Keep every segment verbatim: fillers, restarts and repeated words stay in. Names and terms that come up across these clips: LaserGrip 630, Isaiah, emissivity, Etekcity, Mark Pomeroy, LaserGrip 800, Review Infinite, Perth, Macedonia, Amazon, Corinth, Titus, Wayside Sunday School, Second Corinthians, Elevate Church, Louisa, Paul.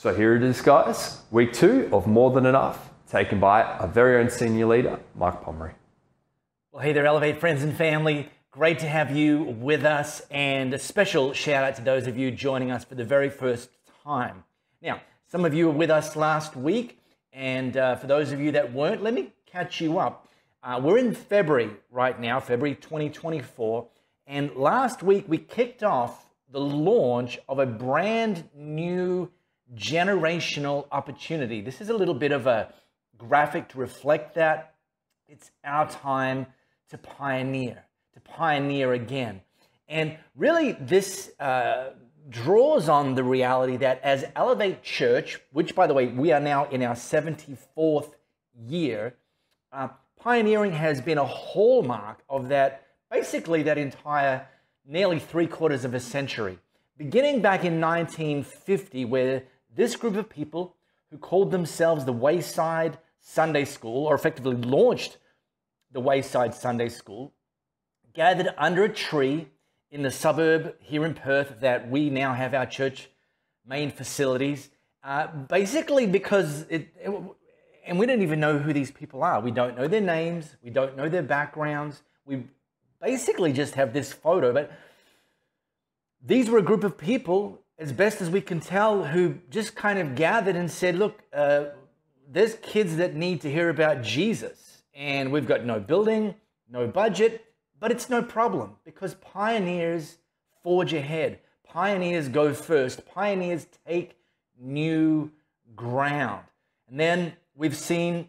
So here it is, guys. Week two of More Than Enough, taken by our very own senior leader, Mark Pomeroy. Well, hey there, Elevate friends and family. Great to have you with us, and a special shout out to those of you joining us for the very first time. Now, some of you were with us last week, and uh, for those of you that weren't, let me catch you up. Uh, we're in February right now, February twenty twenty-four, and last week we kicked off the launch of a brand new generational opportunity. This is a little bit of a graphic to reflect that. It's our time to pioneer, to pioneer again. And really this uh, draws on the reality that as Elevate Church, which by the way, we are now in our seventy-fourth year, uh, pioneering has been a hallmark of that, basically that entire nearly three quarters of a century, beginning back in nineteen fifty, where this group of people who called themselves the Wayside Sunday School, or effectively launched the Wayside Sunday School, gathered under a tree in the suburb here in Perth that we now have our church main facilities, uh, basically because it, it, and we don't even know who these people are. We don't know their names. We don't know their backgrounds. We basically just have this photo, but these were a group of people, as best as we can tell, who just kind of gathered and said, look, uh, there's kids that need to hear about Jesus, and we've got no building, no budget, but it's no problem because pioneers forge ahead. Pioneers go first. Pioneers take new ground. And then we've seen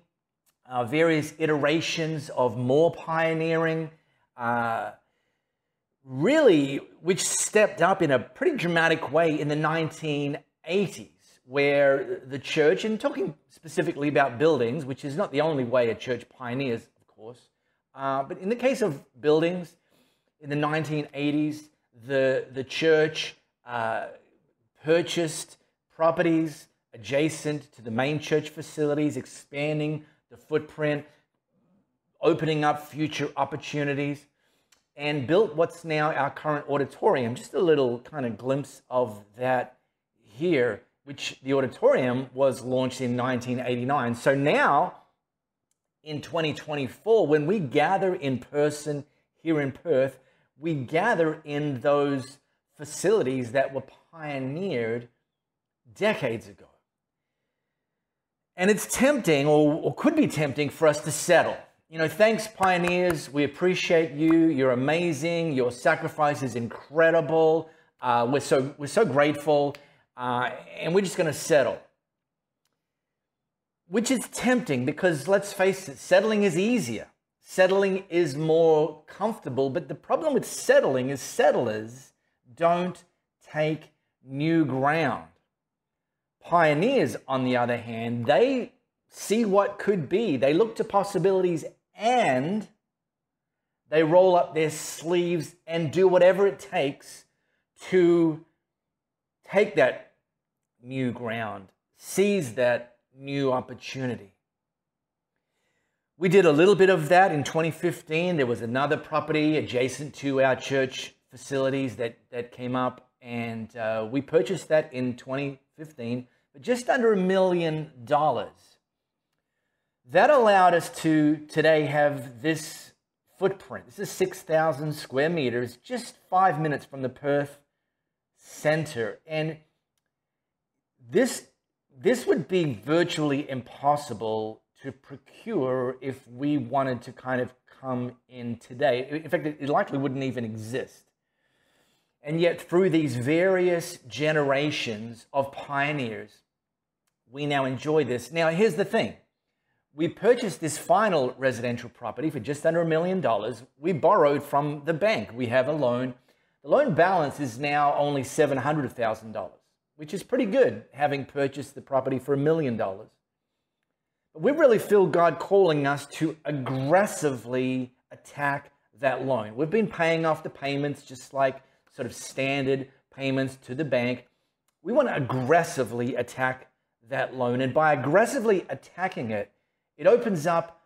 uh, various iterations of more pioneering, Uh, really, which stepped up in a pretty dramatic way in the nineteen eighties, where the church, and talking specifically about buildings, which is not the only way a church pioneers, of course, uh, but in the case of buildings, in the nineteen eighties, the, the church uh, purchased properties adjacent to the main church facilities, expanding the footprint, opening up future opportunities, and built what's now our current auditorium. Just a little kind of glimpse of that here, which the auditorium was launched in nineteen eighty-nine. So now in twenty twenty-four, when we gather in person here in Perth, we gather in those facilities that were pioneered decades ago. And it's tempting, or, or could be tempting, for us to settle. You know, thanks, pioneers. We appreciate you. You're amazing. Your sacrifice is incredible. Uh, we're so we're so grateful, uh, and we're just going to settle, which is tempting because let's face it, settling is easier. Settling is more comfortable. But the problem with settling is settlers don't take new ground. Pioneers, on the other hand, they see what could be. They look to possibilities, and they roll up their sleeves and do whatever it takes to take that new ground, seize that new opportunity. We did a little bit of that in twenty fifteen. There was another property adjacent to our church facilities that, that came up, and uh, we purchased that in twenty fifteen for just under a million dollars. That allowed us to today have this footprint. This is six thousand square meters, just five minutes from the Perth center. And this, this would be virtually impossible to procure if we wanted to kind of come in today. In fact, it likely wouldn't even exist. And yet through these various generations of pioneers, we now enjoy this. Now, here's the thing. We purchased this final residential property for just under a million dollars. We borrowed from the bank. We have a loan. The loan balance is now only seven hundred thousand dollars, which is pretty good, having purchased the property for a million dollars. But we really feel God calling us to aggressively attack that loan. We've been paying off the payments, just like sort of standard payments to the bank. We want to aggressively attack that loan. And by aggressively attacking it, it opens up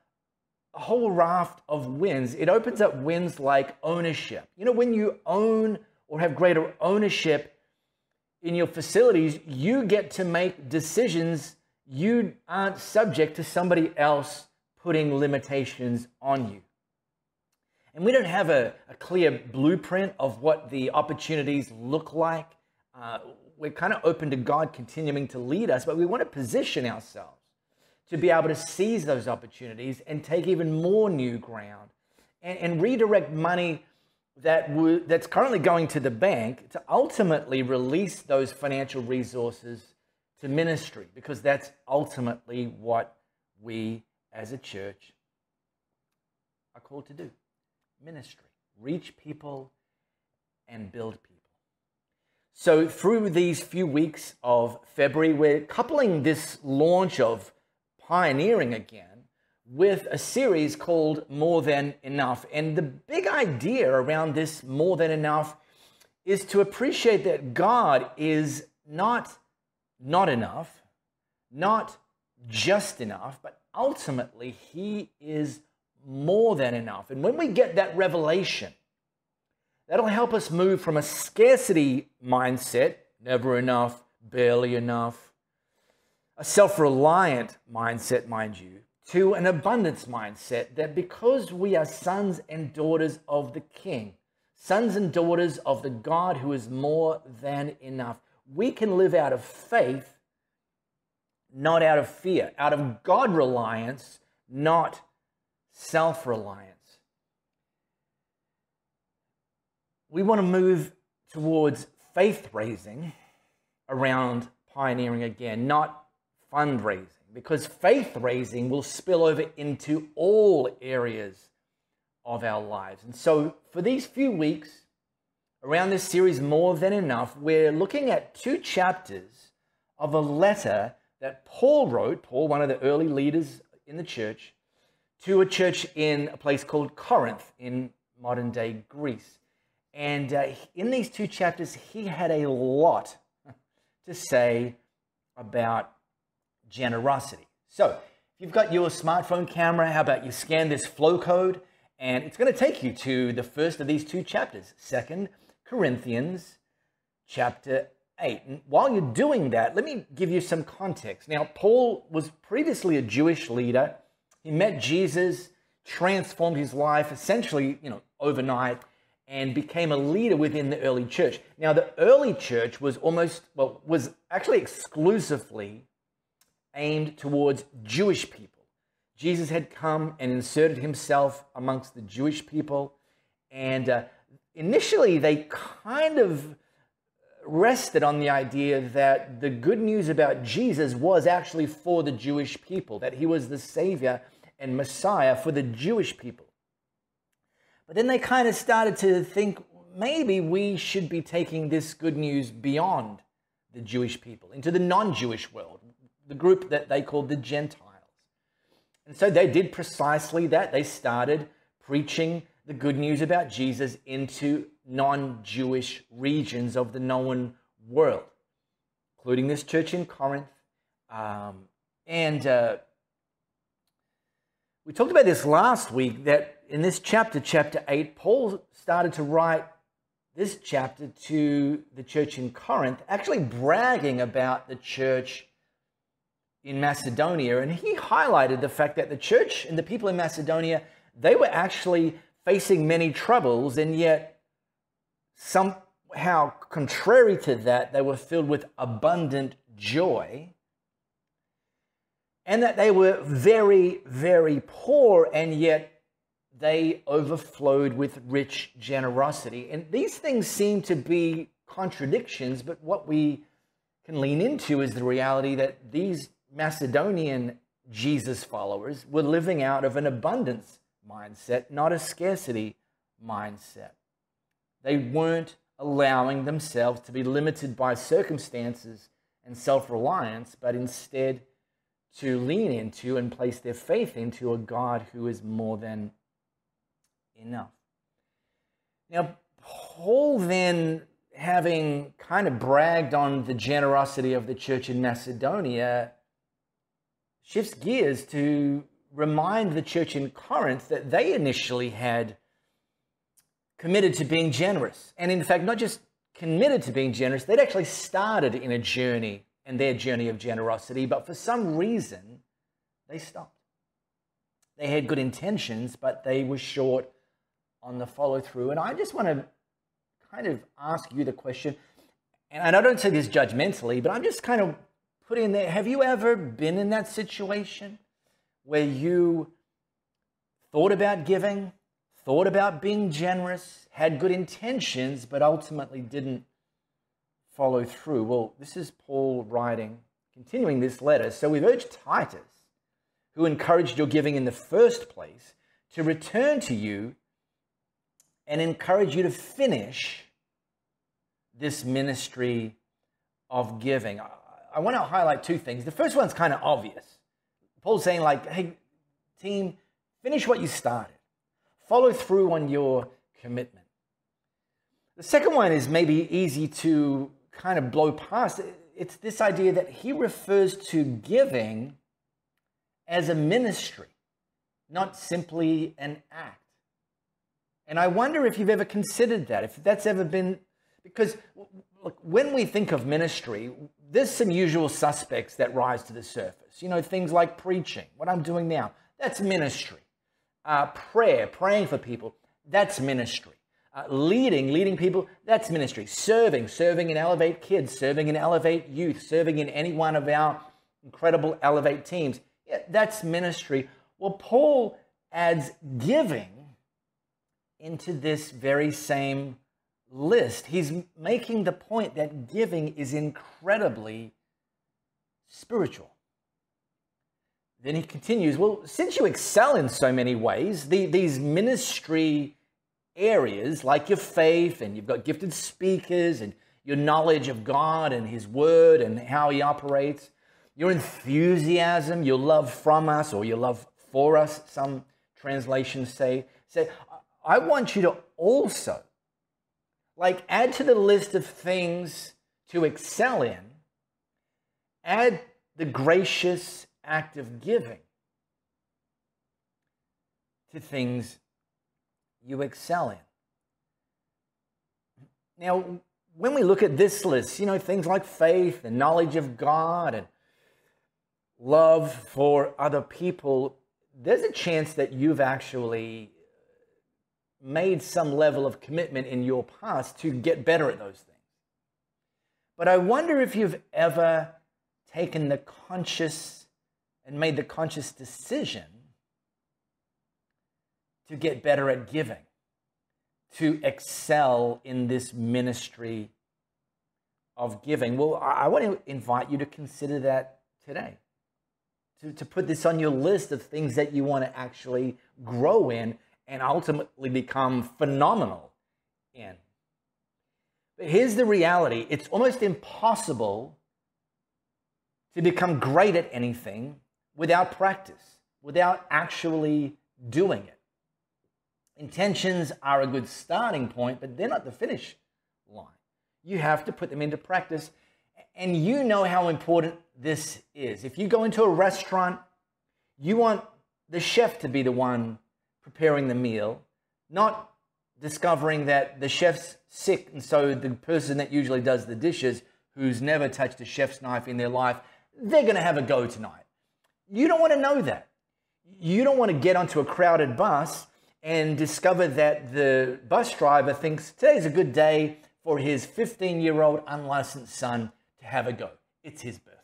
a whole raft of wins. It opens up wins like ownership. You know, when you own or have greater ownership, in your facilities, you get to make decisions. You aren't subject to somebody else putting limitations on you. And we don't have a, a clear blueprint of what the opportunities look like. Uh, we're kind of open to God continuing to lead us, but we want to position ourselves to be able to seize those opportunities and take even more new ground and, and redirect money that w- that's currently going to the bank to ultimately release those financial resources to ministry, because that's ultimately what we as a church are called to do. Ministry, reach people and build people. So through these few weeks of February, we're coupling this launch of pioneering again with a series called More Than Enough. And the big idea around this More Than Enough is to appreciate that God is not not enough, not just enough, but ultimately he is more than enough. And when we get that revelation, that'll help us move from a scarcity mindset, never enough, barely enough, a self-reliant mindset, mind you, to an abundance mindset that because we are sons and daughters of the King, sons and daughters of the God who is more than enough, we can live out of faith, not out of fear, out of God reliance, not self-reliance. We want to move towards faith raising around pioneering again, not fundraising. Because faith raising will spill over into all areas of our lives. And so for these few weeks around this series, More Than Enough, we're looking at two chapters of a letter that Paul wrote, Paul, one of the early leaders in the church, to a church in a place called Corinth in modern day Greece. And uh, in these two chapters, he had a lot to say about generosity. So if you've got your smartphone camera, how about you scan this flow code, and it's going to take you to the first of these two chapters, Second Corinthians chapter eight. And while you're doing that, let me give you some context. Now, Paul was previously a Jewish leader. He met Jesus, transformed his life essentially, you know, overnight, and became a leader within the early church. Now, the early church was almost, well, was actually exclusively aimed towards Jewish people. Jesus had come and inserted himself amongst the Jewish people. And uh, initially, they kind of rested on the idea that the good news about Jesus was actually for the Jewish people, that he was the Savior and Messiah for the Jewish people. But then they kind of started to think, maybe we should be taking this good news beyond the Jewish people, into the non-Jewish world, the group that they called the Gentiles. And so they did precisely that. They started preaching the good news about Jesus into non-Jewish regions of the known world, including this church in Corinth. Um, and uh, we talked about this last week, that in this chapter, chapter eight, Paul started to write this chapter to the church in Corinth, actually bragging about the church in Macedonia. And he highlighted the fact that the church and the people in Macedonia, they were actually facing many troubles, and yet somehow contrary to that, they were filled with abundant joy, and that they were very, very poor, and yet they overflowed with rich generosity. And these things seem to be contradictions, but what we can lean into is the reality that these Macedonian Jesus followers were living out of an abundance mindset, not a scarcity mindset. They weren't allowing themselves to be limited by circumstances and self-reliance, but instead to lean into and place their faith into a God who is more than enough. Now, Paul then, having kind of bragged on the generosity of the church in Macedonia, shifts gears to remind the church in Corinth that they initially had committed to being generous. And in fact, not just committed to being generous. They'd actually started in a journey, in their journey of generosity, but for some reason, they stopped. They had good intentions, but they were short on the follow-through. And I just want to kind of ask you the question, and I don't say this judgmentally, but I'm just kind of putting in there, have you ever been in that situation where you thought about giving, thought about being generous, had good intentions, but ultimately didn't follow through? Well, this is Paul writing, continuing this letter. So we've urged Titus, who encouraged your giving in the first place, to return to you and encourage you to finish this ministry of giving. I, I want to highlight two things. The first one's kind of obvious. Paul's saying, like, hey, team, finish what you started. Follow through on your commitment. The second one is maybe easy to kind of blow past. It's this idea that he refers to giving as a ministry, not simply an act. And I wonder if you've ever considered that, if that's ever been, because look, when we think of ministry, there's some usual suspects that rise to the surface. You know, things like preaching, what I'm doing now, that's ministry. Uh, prayer, praying for people, that's ministry. Uh, leading, leading people, that's ministry. Serving, serving in Elevate Kids, serving in Elevate Youth, serving in any one of our incredible Elevate teams, yeah, that's ministry. Well, Paul adds giving into this very same list. He's making the point that giving is incredibly spiritual. Then he continues, well, since you excel in so many ways, the, these ministry areas like your faith, and you've got gifted speakers, and your knowledge of God and his word and how he operates, your enthusiasm, your love from us, or your love for us, some translations say, say, I want you to also, like, add to the list of things to excel in, add the gracious act of giving to things you excel in. Now, when we look at this list, you know, things like faith and knowledge of God and love for other people, there's a chance that you've actually made some level of commitment in your past to get better at those things. But I wonder if you've ever taken the conscious and made the conscious decision to get better at giving, to excel in this ministry of giving. Well, I want to invite you to consider that today, to, to put this on your list of things that you want to actually grow in and ultimately become phenomenal in. But here's the reality. It's almost impossible to become great at anything without practice, without actually doing it. Intentions are a good starting point, but they're not the finish line. You have to put them into practice, and you know how important this is. If you go into a restaurant, you want the chef to be the one preparing the meal, not discovering that the chef's sick, and so the person that usually does the dishes, who's never touched a chef's knife in their life, they're going to have a go tonight. You don't want to know that. You don't want to get onto a crowded bus and discover that the bus driver thinks today's a good day for his fifteen-year-old unlicensed son to have a go. It's his birthday.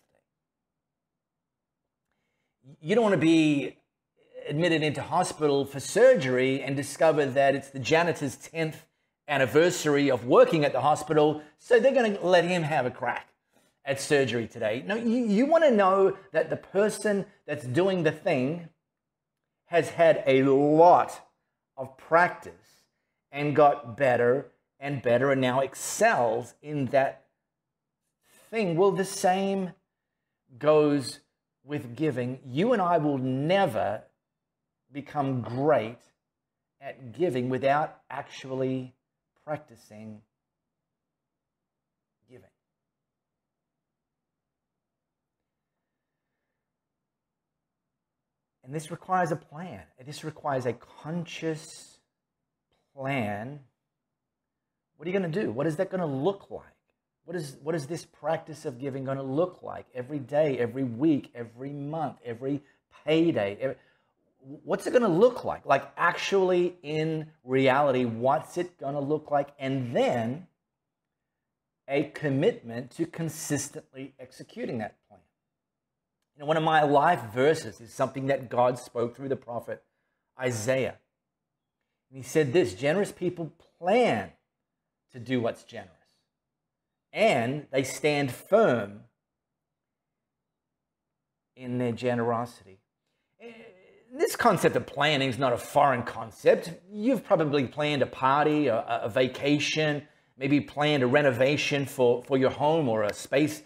You don't want to be admitted into hospital for surgery and discover that it's the janitor's tenth anniversary of working at the hospital, so they're going to let him have a crack at surgery today. No, you, you want to know that the person that's doing the thing has had a lot of practice and got better and better and now excels in that thing. Well, the same goes with giving. You and I will never become great at giving without actually practicing giving. And this requires a plan. This requires a conscious plan What are you going to do? What is that going to look like? What is, what is this practice of giving going to look like every day, every week, every month, every payday? Every, what's it going to look like? Like actually in reality, what's it going to look like? And then a commitment to consistently executing that plan. You know, one of my life verses is something that God spoke through the prophet Isaiah. And he said this, generous people plan to do what's generous, and they stand firm in their generosity. This concept of planning is not a foreign concept. You've probably planned a party, a, a vacation, maybe planned a renovation for, for your home or a space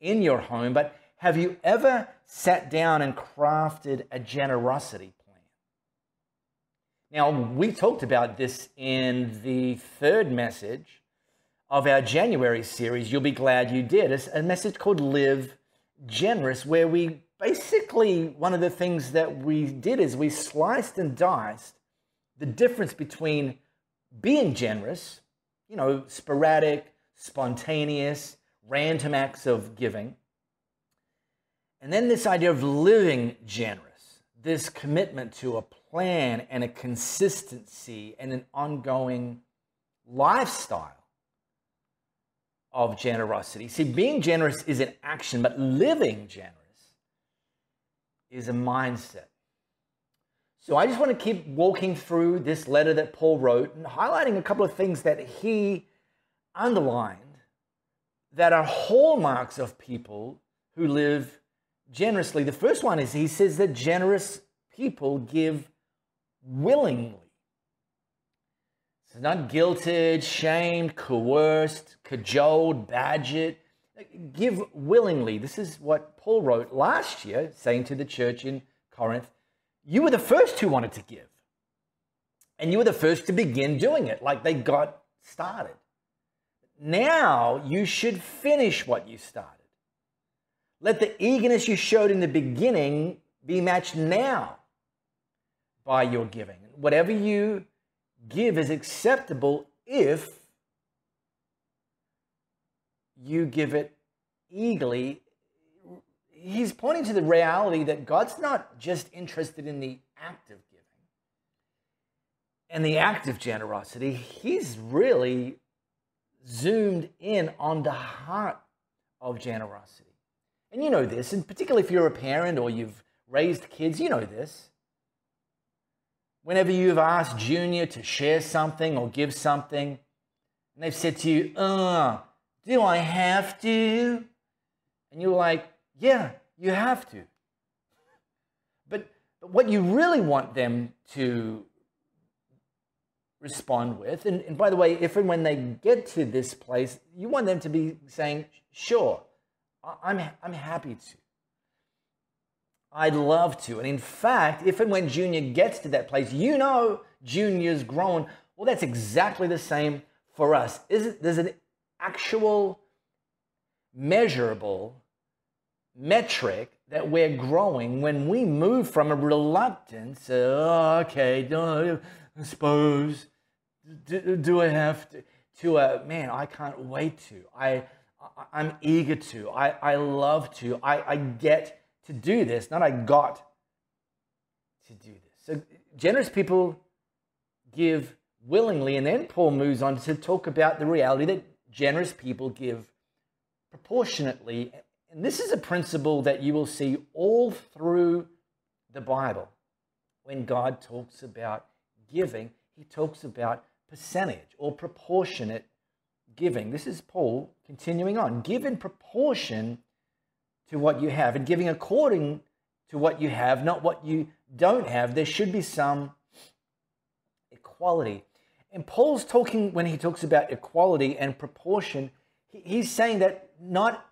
in your home. But have you ever sat down and crafted a generosity plan? Now, we talked about this in the third message of our January series. You'll be glad you did. It's a message called Live Generous, where we basically, one of the things that we did is we sliced and diced the difference between being generous, you know, sporadic, spontaneous, random acts of giving. And then this idea of living generous, this commitment to a plan and a consistency and an ongoing lifestyle of generosity. See, being generous is an action, but living generous is a mindset. So I just want to keep walking through this letter that Paul wrote and highlighting a couple of things that he underlined that are hallmarks of people who live generously. The first one is he says that generous people give willingly. It's not guilted, shamed, coerced, cajoled, badgered. Give willingly. This is what Paul wrote last year, saying to the church in Corinth, you were the first who wanted to give, and you were the first to begin doing it. Like they got started. Now you should finish what you started. Let the eagerness you showed in the beginning be matched now by your giving. Whatever you give is acceptable if you give it eagerly. He's pointing to the reality that God's not just interested in the act of giving and the act of generosity. He's really zoomed in on the heart of generosity. And you know this, and particularly if you're a parent or you've raised kids, you know this. Whenever you've asked Junior to share something or give something, and they've said to you, uh, do I have to? And you're like, yeah, you have to. But, but what you really want them to respond with, and, and by the way, if and when they get to this place, you want them to be saying, sure, I'm, I'm happy to. I'd love to. And in fact, if and when Junior gets to that place, you know Junior's grown. Well, that's exactly the same for us. Isn't, there's an actual measurable metric that we're growing when we move from a reluctance, oh, okay, don't, I suppose, do, do I have to, to a, man, I can't wait to, I, I, I'm eager to, I, I love to, I, I get to do this, not I got to do this. So generous people give willingly, and then Paul moves on to talk about the reality that generous people give proportionately. And this is a principle that you will see all through the Bible. When God talks about giving, he talks about percentage or proportionate giving. This is Paul continuing on. Give in proportion to what you have, and giving according to what you have, not what you don't have. There should be some equality. And Paul's talking, when he talks about equality and proportion, he's saying that not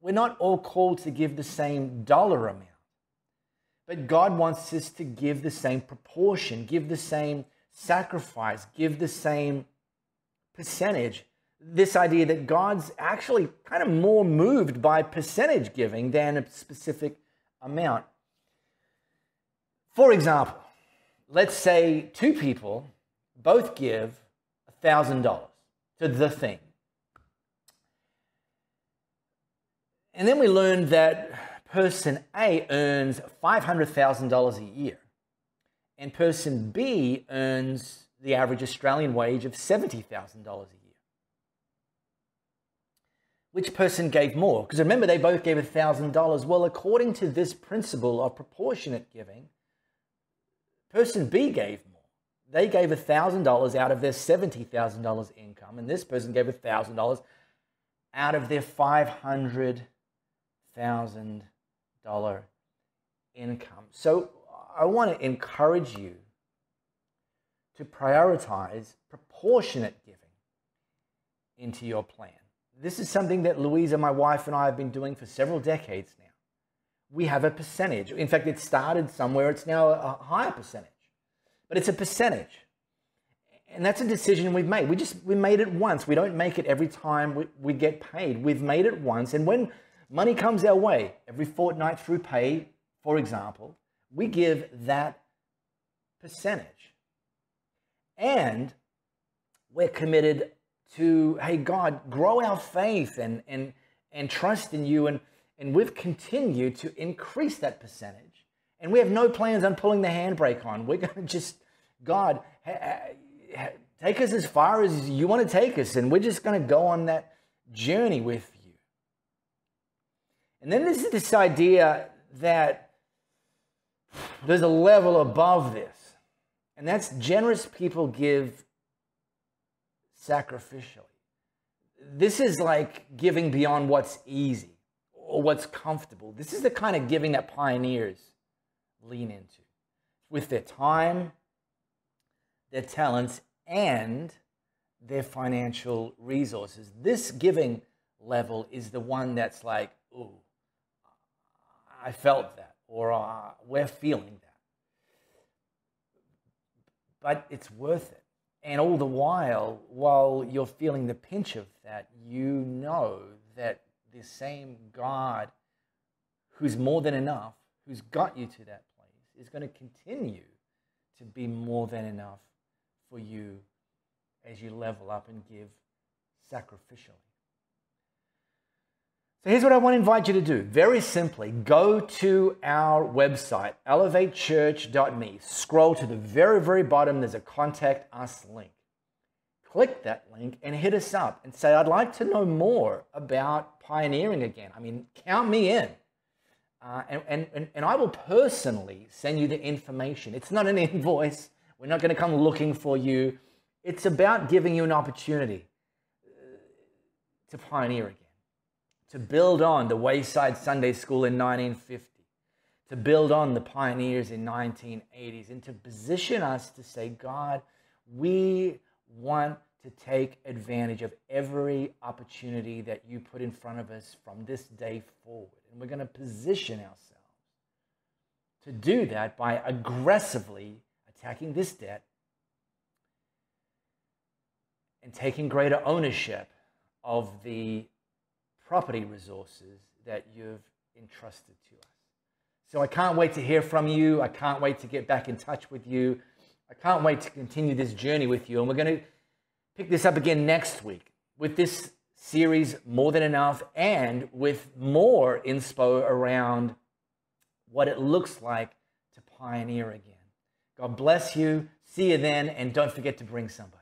we're not all called to give the same dollar amount, but God wants us to give the same proportion, give the same sacrifice, give the same percentage. This idea that God's actually kind of more moved by percentage giving than a specific amount. For example, let's say two people both give one thousand dollars to the thing. And then we learned that person A earns five hundred thousand dollars a year, and person B earns the average Australian wage of seventy thousand dollars a year. Which person gave more? Because remember, they both gave one thousand dollars. Well, according to this principle of proportionate giving, person B gave more. They gave one thousand dollars out of their seventy thousand dollars income, and this person gave one thousand dollars out of their five hundred thousand dollars income. So I want to encourage you to prioritize proportionate giving into your plan. This is something that Louisa, my wife, and I have been doing for several decades now. We have a percentage. In fact, it started somewhere. It's now a higher percentage. But it's a percentage. And that's a decision we've made. We just, we made it once. We don't make it every time we, we get paid. We've made it once. And when money comes our way, every fortnight through pay, for example, we give that percentage. And we're committed to, hey, God, grow our faith and, and, and trust in you. And, and we've continued to increase that percentage. And we have no plans on pulling the handbrake on. We're going to just, God, take us as far as you want to take us. And we're just going to go on that journey with you. And then there's this idea that there's a level above this. And that's generous people give sacrificially. This is like giving beyond what's easy or what's comfortable. This is the kind of giving that pioneers lean into with their time, their talents, and their financial resources. This giving level is the one that's like, ooh, I felt that, or uh, we're feeling that. But it's worth it. And all the while, while you're feeling the pinch of that, you know that the same God who's more than enough, who's got you to that place, is going to continue to be more than enough for you as you level up and give sacrificially. So here's what I want to invite you to do. Very simply, go to our website, elevate church dot me. Scroll to the very, very bottom. There's a Contact Us link. Click that link and hit us up and say, I'd like to know more about pioneering again. I mean, count me in. Uh, and, and, and I will personally send you the information. It's not an invoice. We're not going to come looking for you. It's about giving you an opportunity to pioneer again. To build on the Wayside Sunday School in nineteen fifty, to build on the pioneers in nineteen eighties, and to position us to say, God, we want to take advantage of every opportunity that you put in front of us from this day forward. And we're going to position ourselves to do that by aggressively attacking this debt and taking greater ownership of the property resources that you've entrusted to us. So I can't wait to hear from you. I can't wait to get back in touch with you. I can't wait to continue this journey with you. And we're going to pick this up again next week with this series, More Than Enough, and with more inspo around what it looks like to pioneer again. God bless you. See you then. And don't forget to bring somebody.